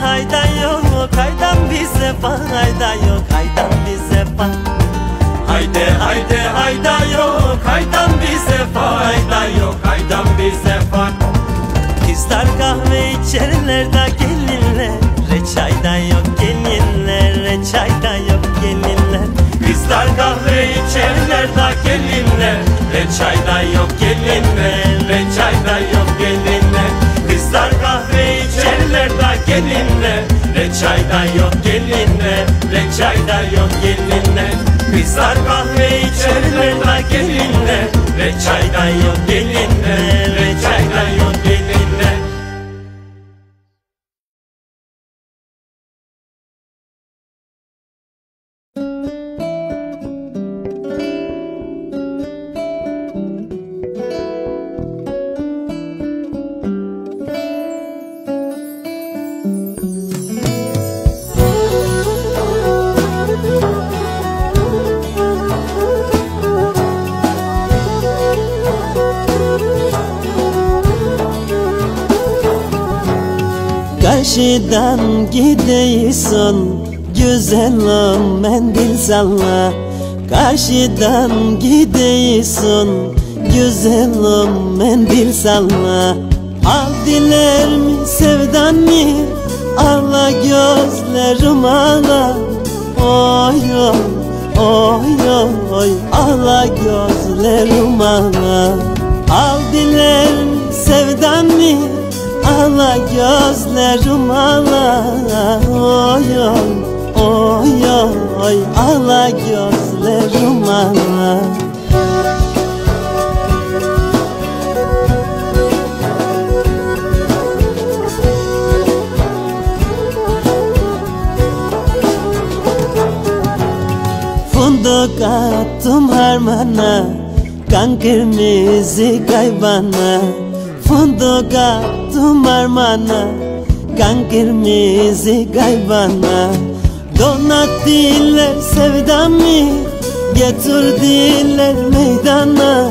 Hayda yok, haydan bize fayda yok, haydan bize fayda yok. yapan. Haydi haydi hayda yok, haydan bize fayda yok, haydan bize fayda. Kızlar kahve içerler da gelinlere çayda yok, gelinlere çayda yok, gelinler. Kızlar kahve içerler da gelinlere çayda yok, gelinlere çayda yok, gelinler. Kızlar kahve içerler da gelinlere çayda yok, gelinlere çayda yok, gelinler. Kızlar kahve içerler da gelinler, ve çaydan yok gelinler, ve çaydan yok gelinler. Karşıdan gidiyorsun güzelim mendil salla. Karşıdan gidiyorsun güzelim mendil salla. Al dilerim sevdan mı arla gözlerim ağla. Oy oy oy oy ağla gözlerim ağla. Al dilerim sevdan mı ağla gözlerim ağla. Oy oy oy oy ağla gözlerim ağla. Fındık attım harmana, kan kırmızı kaybana. Fındık attım harmana, kan kırmızı kaybana. Donattılar sevdamı, getirdiler meydana.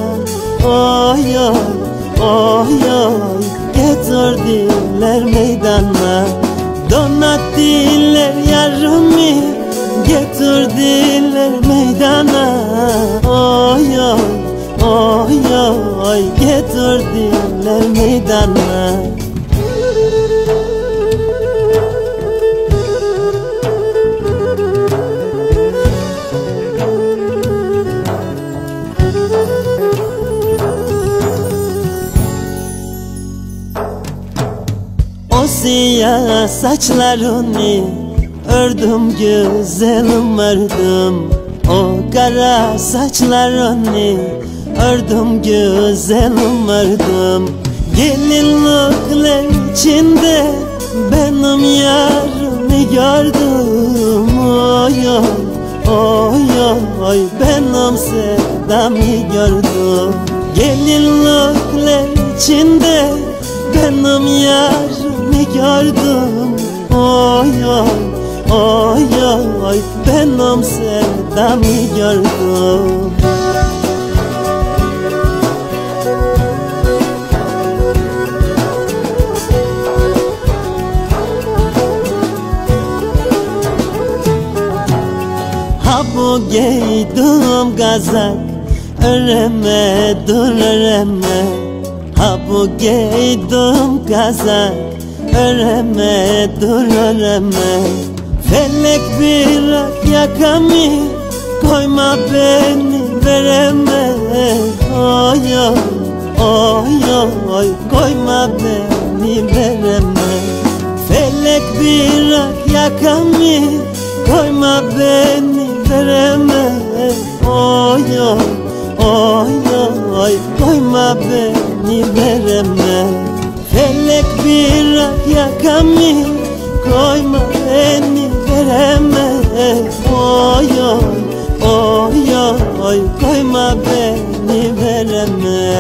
Oy oy oy oy getirdiler meydana. Donattılar yarımı, getirdiler meydana. Oy oy oy oy getirdiler meydana. O siyah saçlarını ördüm güzelim ördüm. O kara saçlarını ördüm güzelim ördüm. Gelinlikler içinde benim yarımı gördüm. Oy oy oy oy benim sevdamı gördüm. Gelinlikler içinde benim yarımı gördüm. Oy oy oy oy benim sevdamı gördüm. Giydim kazak, öreme dur öreme. Ha bu giydim kazak, öreme dur öreme. Felek bırak yakamı, koyma beni vereme. Oy oy oy oy koyma beni vereme. Felek bırak yakamı, koyma beni vereme. Oy oy oy oy koyma beni vereme. Felek bırak yakamı, koyma beni vereme. Oy oy oy oy koyma beni vereme.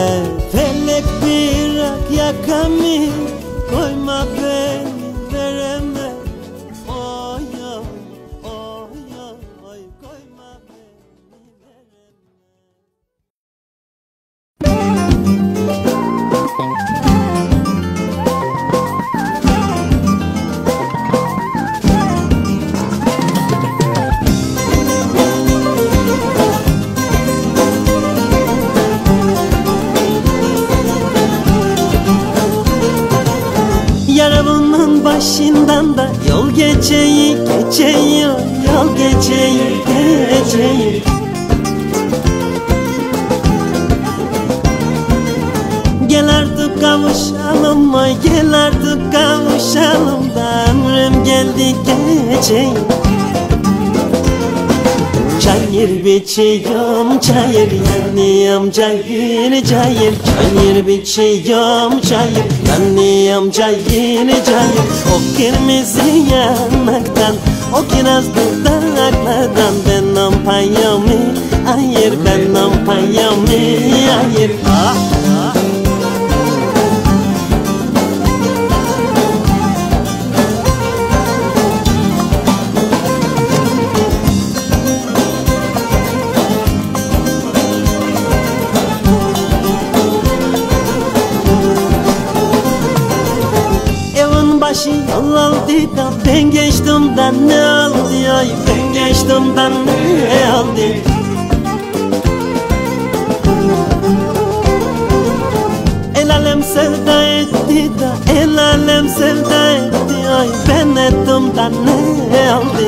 Felek bırak yakamı, koyma beni. başından da yol geceyi geceyi, yol geceyi geceyi. Gel artık kavuşalım, ay gel artık kavuşalım da ömrüm geldi geceyi. Çayır biçiyom çayır, yanıyam çayır çayır. Çayır biçiyom çayır, yanıyam çayır çayır. O kırmızı yanaktan, o kiraz dudaklardan ben nampayamı ayır, ben nampayamı ayır. Ah, ah. Yol da ben geçtim da ne oluyor? Ben geçtim da ne oldu? El alem sevda etti da, el alem sevda etti. Ay ben ettim da ne oldu?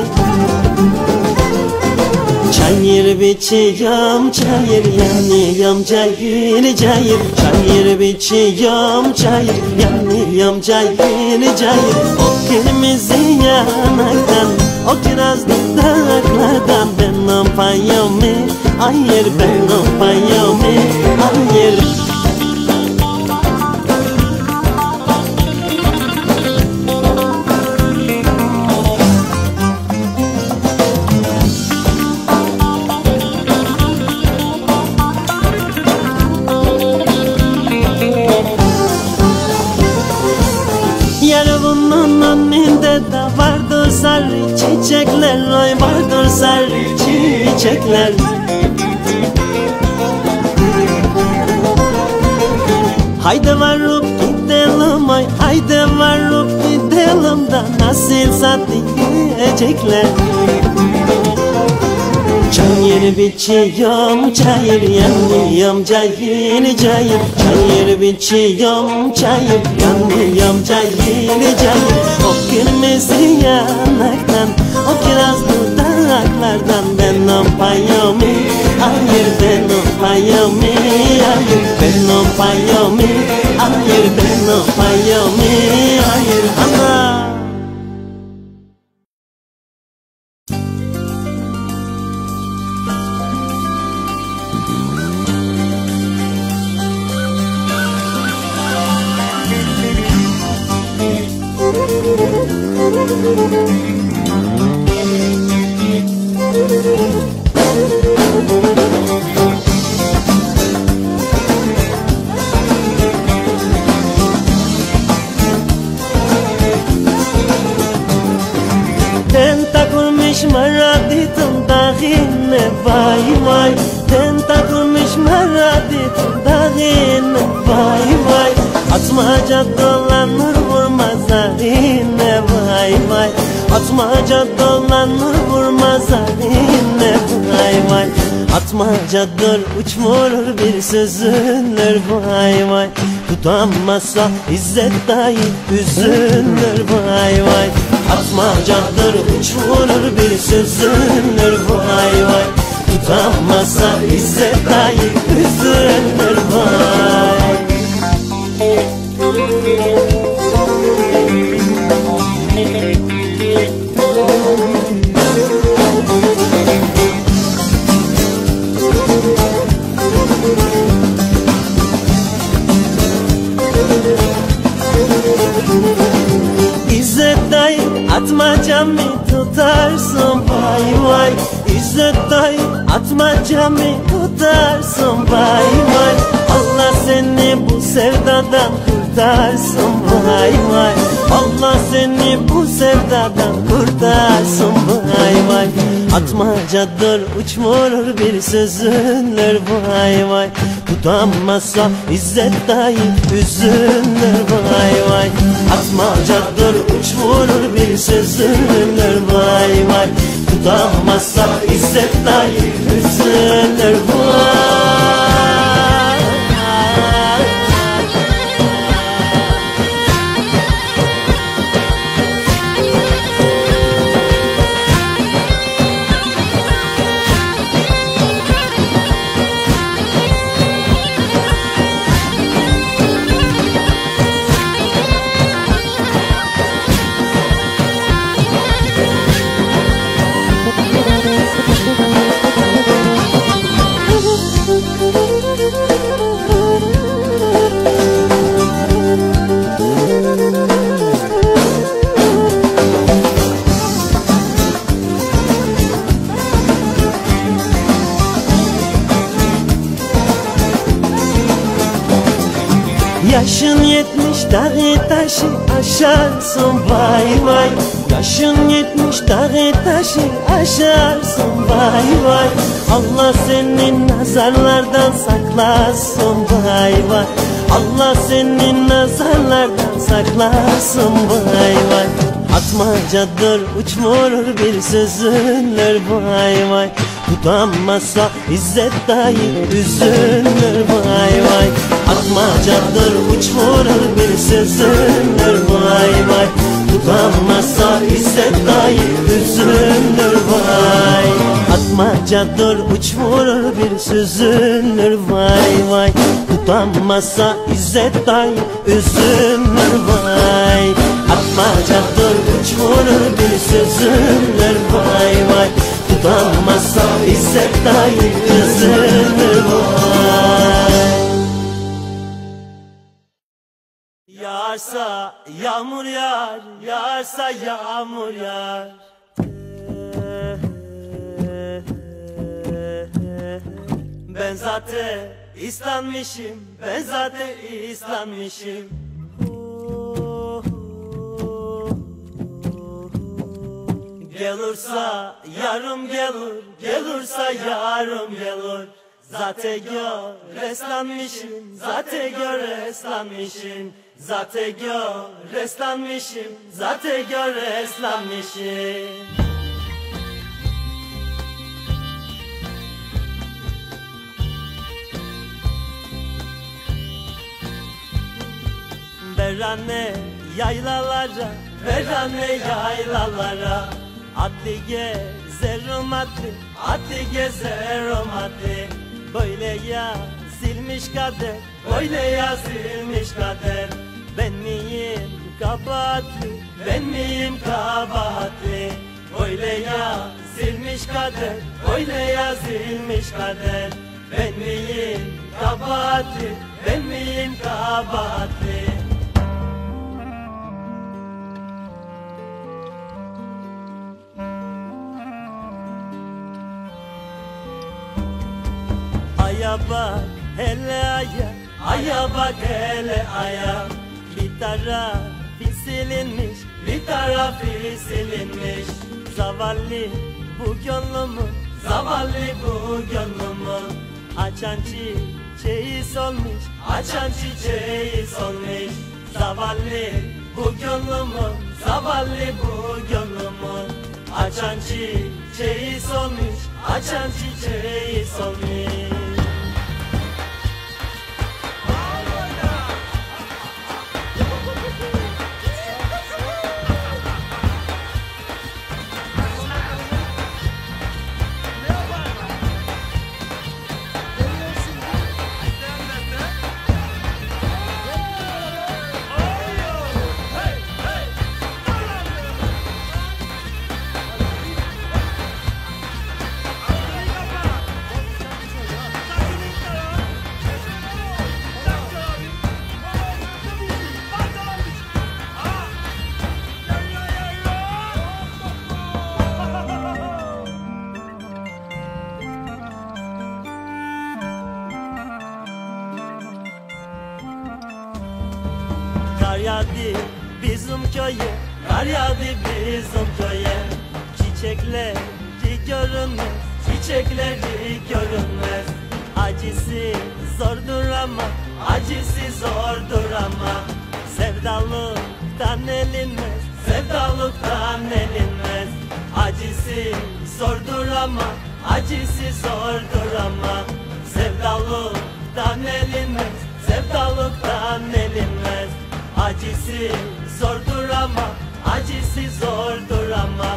Çayır biçiyom çayır, yanıyam çayır çayır. Çayır biçiyom çayır, yanıyam çayır çayır. O kırmızı yanaktan, o kiraz dudaklardan ben nampayamı ayır, ben nampayamı ayır. Çiçekler, vardır sarı çiçekler. Haydi varıp gidelim ay, haydi varıp gidelim da nasıl satacaklar. Çayır biçiyom çayır, yanıyam çayır çayır. Çayır biçiyom çayır, yanıyam çayır çayır. O kırmızı yanaktan, o kiraz dudaklardan ben nampayamı ayır, ben nampayamı ayır, ben nampayamı ayır, ben nampayamı ayır. Ana atmacadır uçmurur bir sözünler vay vay. Tutamazsa İzzet dayı üzülür vay vay. Atmacadır uçmurur bir sözünler vay vay. Tutamazsa İzzet dayı üzülür vay. Atmacamı tutarsın vay vay. İzzet dayı atmacamı tutarsın vay vay. Allah seni bu sevdadan kurtarsın vay vay. Allah seni bu sevdadan kurtarsın vay vay. Atmacadır uçmurur bir sözünler vay vay. Tutamazsa İzzet dayı üzülür vay vay. Atmacadır uçmurur bir sözünler vay vay. Tutamazsa İzzet dayı üzülür vay. Yaşın 70 dağı taşı aşarsın vay vay. Yaşın 70 dağı taşı aşarsın vay vay. Allah senin nazarlardan saklasın vay vay. Allah senin nazarlardan saklasın vay vay. Atmacadır uçmurur bir sözünler vay vay. Tutamazsa İzzet dayı üzülür vay vay. Atmacadır uçmurur bir sözünler vay vay. Tutamazsa İzzet dayı üzülür vay. Atmacadır uçmurur bir sözünler vay vay. Tutamazsa İzzet dayı üzülür vay. Atmacadır uçmurur bir sözünler vay vay. Tutamazsa İzzet dayı üzülür vay. Yağarsa yağmur yağar, yağarsa yağmur yağar. Ben zaten İslanmışım, ben zaten İslanmışım. Gelursa yarım gelir, gelursa yarım gelir. Zaten gör eslanmışım, zaten gör eslanmışım. Zaten gör eslanmışım, zaten gör eslanmışım. Verane yaylalara, verane yaylalara. Atlı gezerim atlı, atlı gezerim atlı. Böyle yazılmış kader, böyle yazılmış kader. Ben miyim kabahatli, ben miyim kabahatli. Böyle yazılmış kader, böyle yazılmış kader. Ben miyim kabahatli, ben miyim kabahatli. Aya bak hele aya, aya bak hele aya. Bir tarafı silinmiş, bir tarafı silinmiş. Zavallı bu gönlümü, zavallı bu gönlümü. Açan çiçeği solmuş, açan çiçeği solmuş. Zavallı bu gönlümü, zavallı bu gönlümü. Açan çiçeği solmuş, açan çiçeği solmuş. Bizim köye, kar yağdı bizim köye. Çiçekleri görünmez, çiçekleri görünmez. Acısı zordur ama, acısı zordur ama. Sevdalıktan elinmez, sevdalıktan elinmez. Acısı zordur ama, acısı zordur ama. Sevdalıktan elinmez, sevdalıktan elinmez. Acısı zordur ama, acısı zordur ama.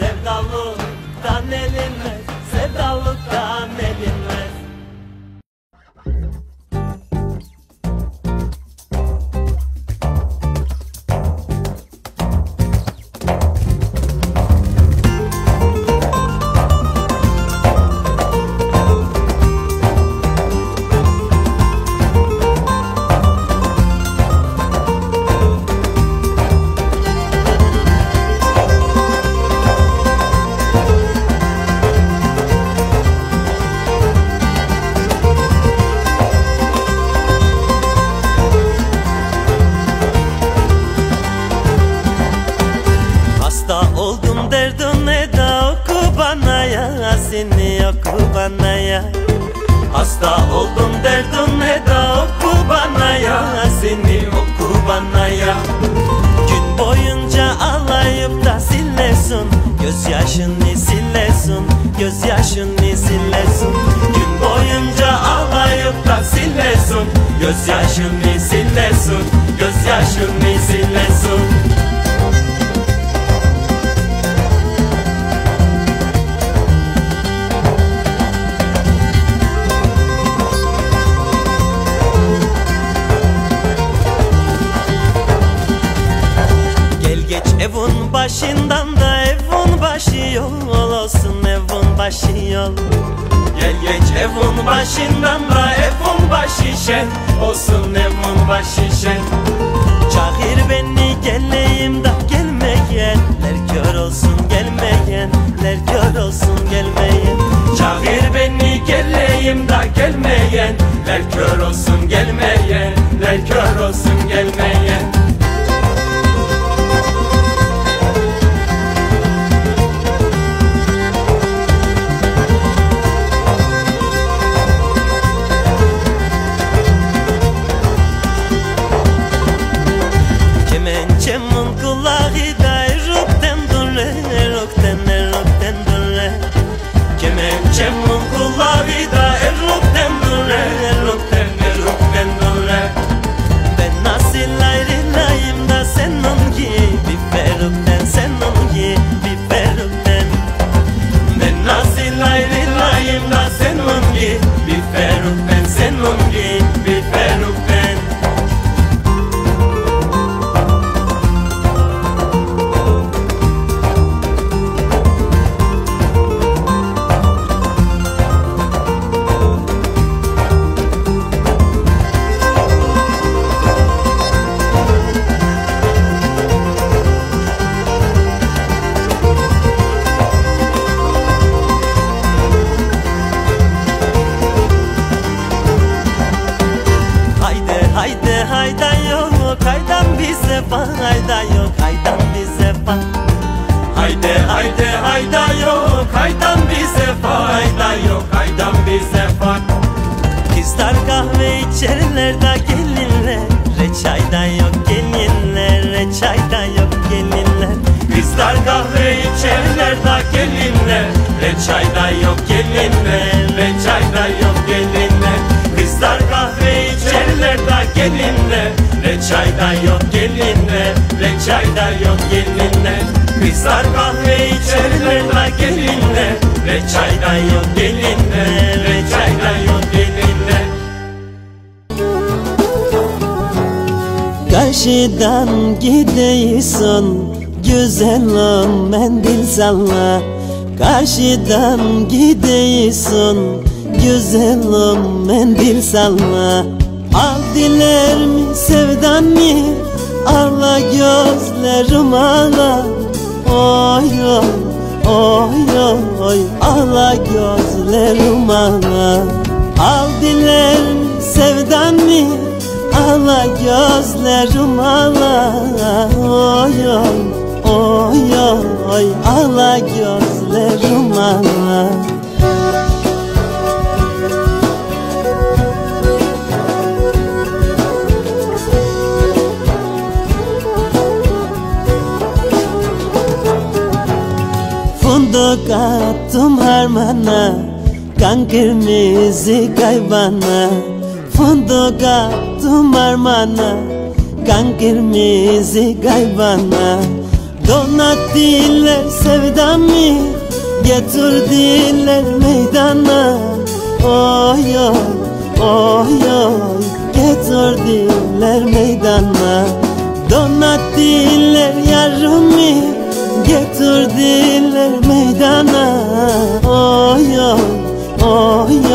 Sevdalıktan elinmez, sevdalıktan elinmez. Kubana'ya. Hasta oldum derdun Eda Kubana'ya. Seni Kubana'ya. Gün boyunca ağlayıp da sillesun gözyaşını sillesun, gözyaşını sillesun. Gün boyunca ağlayıp da sillesun gözyaşını sillesun, gözyaşını sillesun. Evun başından da evun başı yol olsun, evun başı yol. Gel geç evun başından da evun başı şen olsun, evun başı şen. Çağır beni geleyim da gelmeyenler kör olsun, gelmeyenler kör olsun, gelmeyen. Çağır beni geleyim da gelmeyenler kör olsun, gelmeyenler kör olsun, gelmeyen. Karşıdan gidiyorsun güzelim mendil salla. Karşıdan gidiyorsun güzelim mendil salla. Al dilerim sevdan mı arla gözlerim ağla. Oy oy oy oy ağla gözlerim ağla. Al dilerim sevdan mı ağla gözlerim ağla. Oy oy oy oy ağla gözlerim ağla. Funduk attım harmana, kan kırmızı kaybana. Funduk attım harmana, kan kırmızı kaybana. Donattiler sevdamı, getirdiler meydana. Oy oy oy oy getirdiler meydana. Donattiler yarımı, getirdiler meydana. Oy oy oy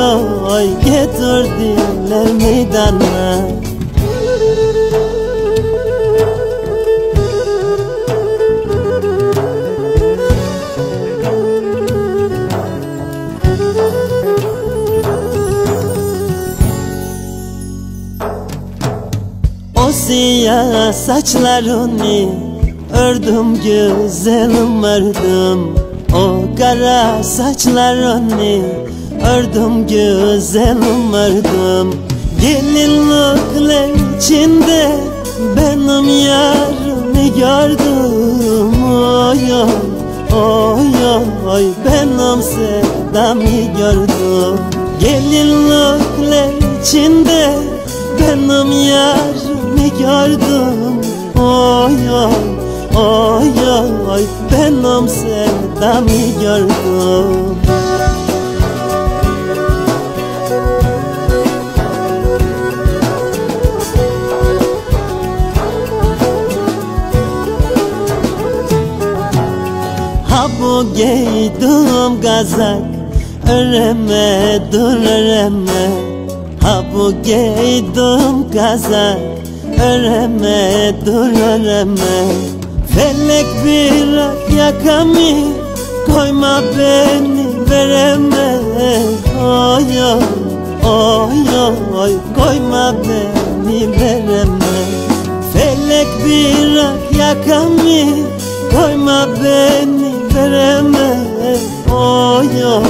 oy getirdiler meydana. O siyah saçlarını ördüm güzelim ördüm. O kara saçlarını Ardım güzelim ardım. Gelinlikler içinde benim yarımı gördüm. Ay ay ay ay, benim sevdamı gördüm. Gelinlikler içinde benim yarımı gördüm. Ay ay ay ay, benim sevdamı gördüm. Bu giydim gazak, öreme dur öreme. Ha bu giydim gazak, öreme dur öreme. Felek bir yakamı, koyma beni vereme. Oy oy oy, koyma beni vereme. Felek bir yakamı, koyma beni vereme. Oy oy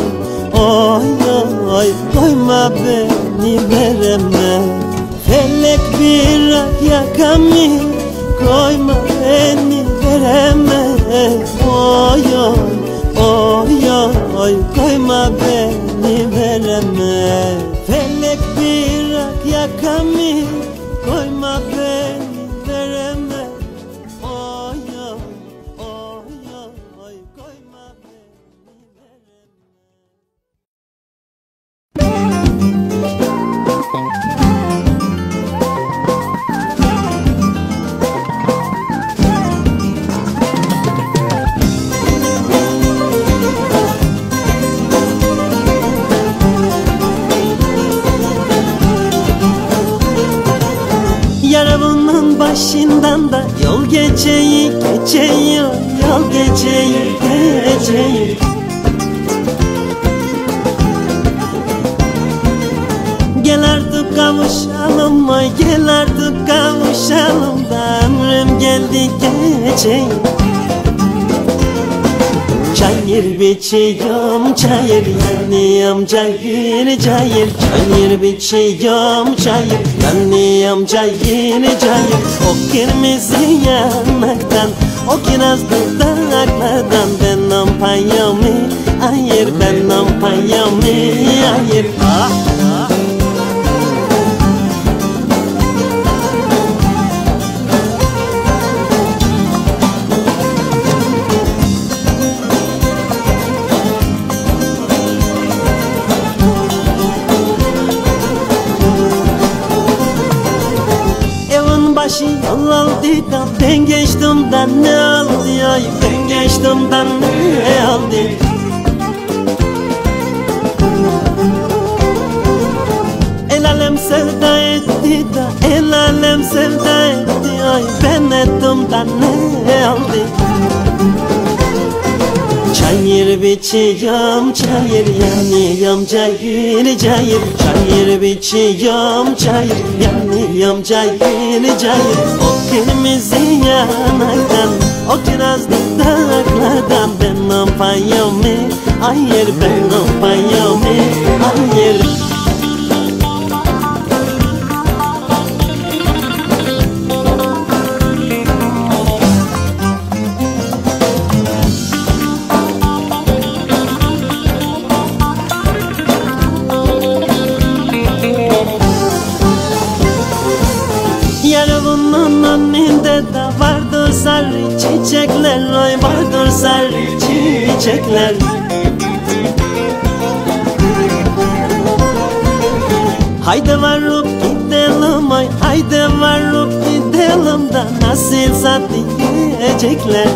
oy oy, koyma beni vereme. Felek bir yakamı, koyma beni vereme. Oy oy oy oy, koyma beni vereme. Felek bir yakamı, koyma beni. Yaravunun başından da yol geçeyi geçeyi, yol geçeyi geçeyi. Gel artık kavuşalım ay, gel artık kavuşalım da ömrüm geldi geçeyi. Çayır biçiyom çayır, yanıyam çayır çayır. Çayır biçiyom çayır, yanıyam çayır çayır. O kırmızı yanaktan, o kirazlı dağlardan benim payamı ayır, benim payamı ayır. Ah, ah. Yolaldıydan ben geçtimden ne aldı ya, ben geçtimden ne aldı. El alem sevda etti da, el alem sevda etti ay, ben ettimden ne aldı. Çayır biçiyom çayır, yanıyam çayır çayır. Çayır biçiyom çayır, yanıyam çayır çayır. O kırmızı yanaktan, o kirazlı dağlardan benim payamı ayır, benim payamı ayır. Çiçekler ay, vardır sarı çiçekler. Haydi varıp gidelim ay, haydi varıp gidelim da nasıl satacaklar.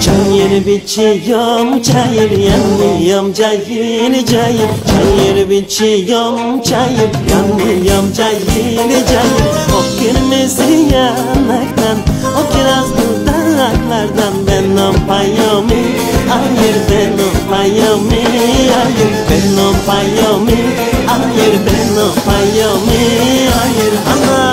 Çayır biçiyom çayır, yanıyam çayır çayır. Çayır biçiyom çayır, yanıyam çayır çayır. O kırmızı yanaktan, o kirazlı dağlardan benim payamı ayır, benim payamı ayır. Benim payamı ayır, benim payamı ayır.